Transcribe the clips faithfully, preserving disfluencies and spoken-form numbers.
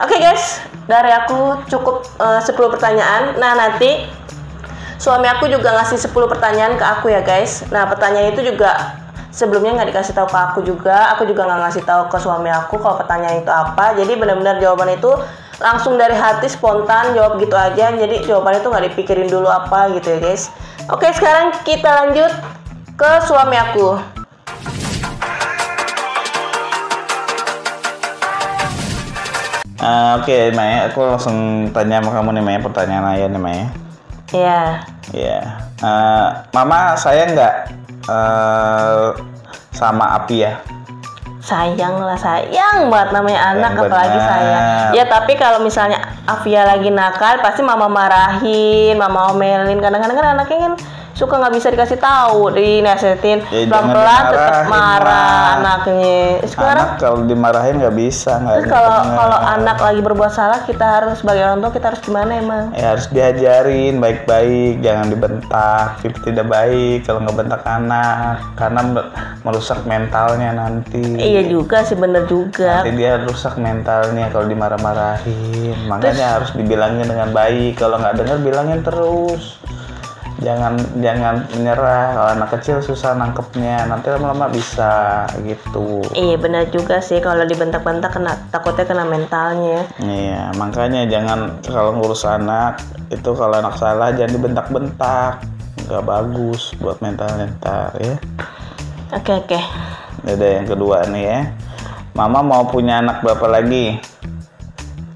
Oke okay guys, dari aku cukup uh, sepuluh pertanyaan. Nah nanti suami aku juga ngasih sepuluh pertanyaan ke aku ya guys. Nah pertanyaan itu juga sebelumnya nggak dikasih tahu ke aku juga. Aku juga nggak ngasih tahu ke suami aku kalau pertanyaan itu apa. Jadi benar-benar jawaban itu langsung dari hati, spontan, jawab gitu aja. Jadi jawabannya itu nggak dipikirin dulu apa gitu ya guys. Oke okay, sekarang kita lanjut ke suami aku. Uh, Oke, okay, Maya, aku langsung tanya sama kamu nih, Maya, pertanyaan Ayah nih, Maya. Iya. Yeah. Iya. Yeah. Uh, Mama sayang nggak uh, sama Api ya? Sayang lah, sayang banget namanya anak, sayang apalagi bener. Sayang. Ya tapi kalau misalnya Afia lagi nakal, pasti Mama marahin, Mama omelin. Kadang-kadang kan anaknya kan suka nggak bisa dikasih tahu, dinasehatin ya, pelan-pelan tetap marah anaknya. Sekarang anak kalau dimarahin nggak bisa. Terus kalau kalau anak lagi berbuat salah, kita harus sebagai orang tua kita harus gimana emang? Ya harus diajarin baik-baik, jangan dibentak. Itu tidak baik kalau ngebentak anak, karena merusak mentalnya nanti. Iya juga sih, bener juga. Nanti dia rusak mentalnya kalau dimarah-marahin. Makanya terus, harus dibilangin dengan baik. Kalau nggak dengar bilangin terus. Jangan jangan menyerah, kalau anak kecil susah nangkepnya, nanti lama-lama bisa gitu. Iya benar juga sih, kalau dibentak-bentak kena, takutnya kena mentalnya. Iya makanya jangan, kalau ngurus anak itu kalau anak salah jangan dibentak-bentak, nggak bagus buat mentalnya ntar ya. Oke oke. Ada yang kedua nih ya, Mama mau punya anak berapa lagi?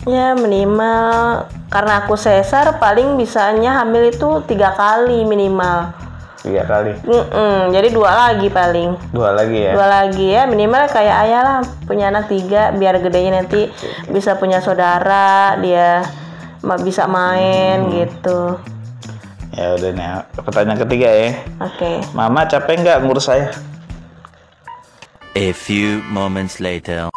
Ya minimal, karena aku sesar paling bisanya hamil itu tiga kali minimal. Tiga kali? Mm-mm, jadi dua lagi paling. Dua lagi ya? Dua lagi ya, minimal kayak ayah lah, punya anak tiga, biar gedenya nanti bisa punya saudara, dia bisa main hmm. gitu. Ya udah nih, pertanyaan ketiga ya. Oke. Okay. Mama capek nggak ngurus saya? A few moments later.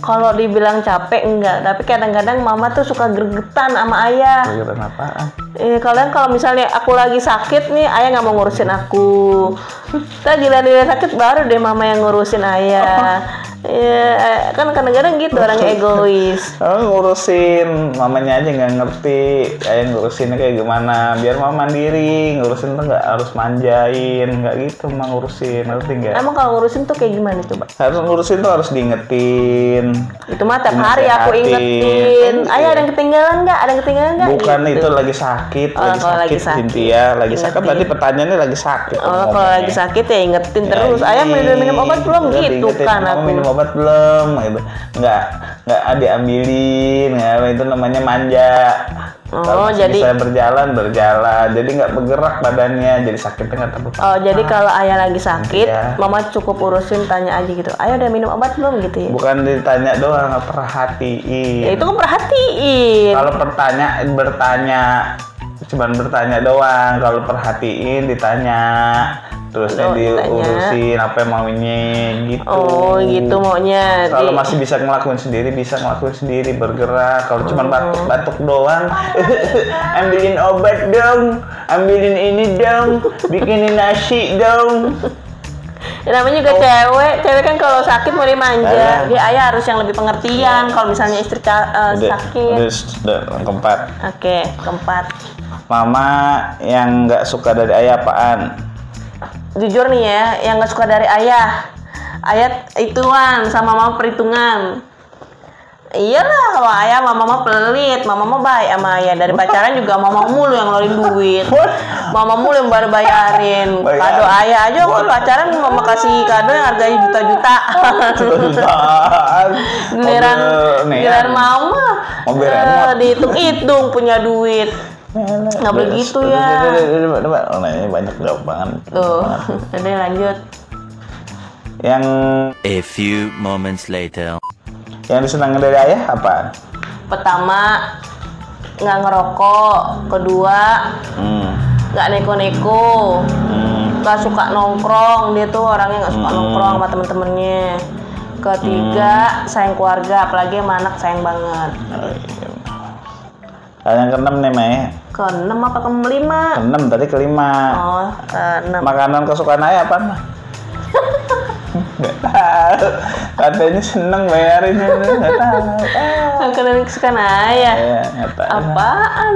Kalau dibilang capek enggak, tapi kadang-kadang Mama tuh suka gergetan sama Ayah. Gergetan apaan? Eh, kalian kalau misalnya aku lagi sakit nih, Ayah nggak mau ngurusin aku. Tadi giliran sakit baru deh Mama yang ngurusin Ayah. Iya, kan kadang-kadang gitu orangnya egois. Oh, ngurusin mamanya aja nggak ngerti, Ayah ngurusinnya kayak gimana? Biar Mama mandiri, ngurusin tuh nggak harus manjain, nggak gitu Mama ngurusin, ngerti nggak? Emang kalau ngurusin tuh kayak gimana coba? Harus ngurusin tuh harus diingetin. Itu mah tiap hari aku ingetin. Ayah ada yang ketinggalan nggak? Ada yang ketinggalan nggak? Bukan gitu. Itu lagi sakit, oh, lagi, sakit, lagi sakit Cynthia, lagi ingetin. Sakit. Berarti pertanyaannya lagi sakit. Oh, kalau lagi sakit ya ingetin ya, terus. Ayah minum obat belum gitu kan aku. Minum obat belum gitu. Nggak nggak diambilin, nggak, itu namanya manja. Oh, kalau jadi bisa berjalan berjalan, jadi nggak bergerak badannya, jadi sakitnya nggak terbuka. Oh, jadi kalau Ayah lagi sakit, ya. Mama cukup urusin tanya aja gitu. Ayah udah minum obat belum gitu ya? Bukan ditanya doang, perhatiin. Ya, itu kan perhatiin. Kalau bertanya bertanya, cuman bertanya doang. Kalau perhatiin ditanya. Terusnya oh, diurusin tanya. Apa yang maunya gitu. Oh gitu maunya. Kalau di... masih bisa ngelakuin sendiri, bisa ngelakuin sendiri, bergerak. Kalau cuma oh. batuk, batuk doang, ambilin obat dong, ambilin ini dong, bikinin nasi dong. Namanya juga oh. cewek, cewek kan kalau sakit mulai manja. Dia ayah harus yang lebih pengertian. Kalau misalnya istri uh, udah, sakit. Udah, udah, keempat. Oke, keempat. Mama yang nggak suka dari ayah apaan? Jujur nih ya, yang gak suka dari ayah ayah ituan sama Mama perhitungan. Iyalah kalau ayah mama mama pelit, mama mama baik sama ayah. Dari pacaran juga mama mulu yang ngeluarin duit, mama mulu yang baru bayarin kado ayah aja. Kalau pacaran mama kasih kado yang harganya juta-jutaan. Giliran giliran mama uh, dihitung-hitung punya duit. Nggak boleh gitu ya. Nanya banyak banget. Tuh, udah lanjut. Yang a few moments later. Yang disenangi dari ayah apa? Pertama, nggak ngerokok. Kedua, hmm. nggak neko-neko. Hmm. Nggak suka nongkrong. Dia tuh orangnya nggak suka hmm. nongkrong sama temen-temennya. Ketiga, hmm. sayang keluarga. Apalagi sama anak sayang banget. Oh, iya. Yang keenam nih, Mei. Keenam apa kelima? Keenam, tadi kelima. Oh, keenam. Makanan kesukaan ayah apa? Nggak tahu. Katanya seneng bayarin. Nggak tahu. Oke, makanan kesukaan ayah. Iya, apa? Apaan?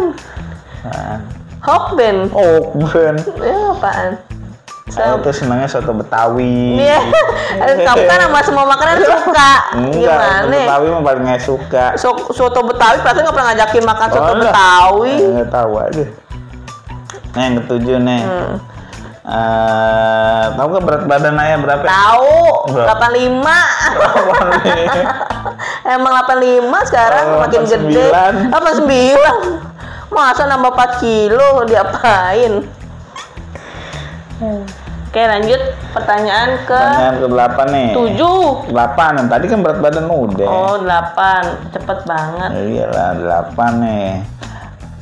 Apaan? Hokben. Hokben. Ya apaan? Saya tuh senangnya soto Betawi. Iya. Kamu kan sama semua makanan suka. Enggak, soto Betawi mah paling gak suka. So, soto Betawi pasti gak pernah ngajakin makan soto oh, Betawi. Enggak tahu aja. Nah yang ketujuh nih. Hmm. Uh, tahu gak berat badan ayah berapa? Tahu. delapan puluh lima. delapan puluh lima. Emang delapan puluh lima sekarang oh, makin delapan puluh sembilan. Gede. delapan puluh sembilan. Masa nambah empat kilo diapain? Hmm. Oke lanjut pertanyaan ke pertanyaan ke delapan nih. tujuh. delapan. Tadi kan berat badan udah. Oh delapan. Cepet banget. Iyalah delapan nih.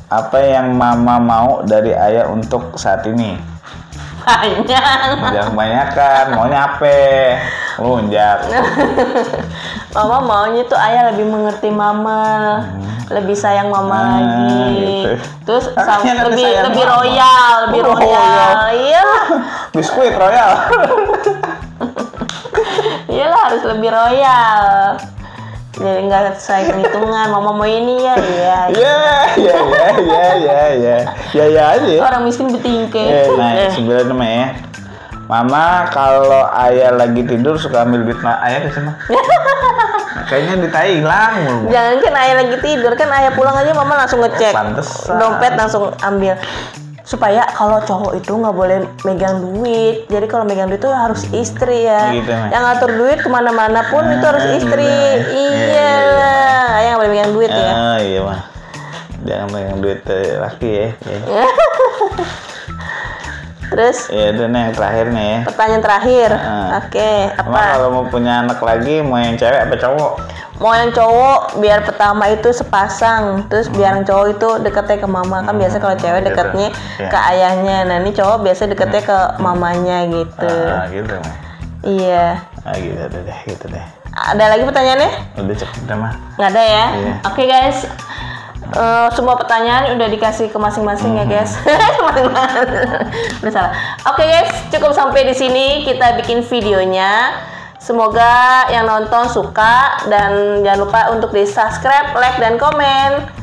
Apa yang mama mau dari ayah untuk saat ini? Banyak. Jangan kebanyakan. Maunya apa? Lunjak. Mama maunya tuh ayah lebih mengerti mama. Hmm. Lebih sayang mama nah, lagi, gitu. Terus sam- lebih lebih mama. royal, lebih oh, royal, iya. Biskuit royal. Iyalah harus lebih royal. Jadi nggak sayang hitungan, mama mau ini ya, iya. Ya, ya, ya, ya, ya, ya, ya, ya aja. Orang miskin betingke. Ya, nah, eh. Sembilan nama ya. Mama kalau ayah lagi tidur suka ambil duit ayah ke sana. Kayaknya duit ayah hilang. Jangan kan ayah lagi tidur, kan ayah pulang aja mama langsung ngecek. Pantesan. Dompet langsung ambil. Supaya kalau cowok itu nggak boleh megang duit. Jadi kalau megang duit itu harus istri ya. Gitu, yang ngatur duit kemana-mana pun nah, itu harus istri. Gitu. Iya lah, ayah nggak boleh megang duit oh, ya. Oh iya mah, jangan megang duit laki ya. ya. Terus? Ya itu nih yang terakhir nih ya. Pertanyaan terakhir. Nah, oke, okay, apa? Emang kalau mau punya anak lagi mau yang cewek apa cowok? Mau yang cowok biar pertama itu sepasang, terus hmm. biar yang cowok itu deketnya ke mama. Kan hmm. biasa kalau cewek deketnya gitu. Ke ayahnya. Nah, ini cowok biasa deketnya hmm. ke mamanya gitu. Ah, gitu. Iya. Ah, gitu deh, gitu deh. Ada lagi pertanyaannya? Udah cepet mah. Enggak ada ya? Iya. Oke, okay, guys. Uh, semua pertanyaan udah dikasih ke masing-masing mm-hmm. ya guys. Bersalah. Oke okay guys, cukup sampai di sini kita bikin videonya. Semoga yang nonton suka dan jangan lupa untuk di subscribe, like dan komen.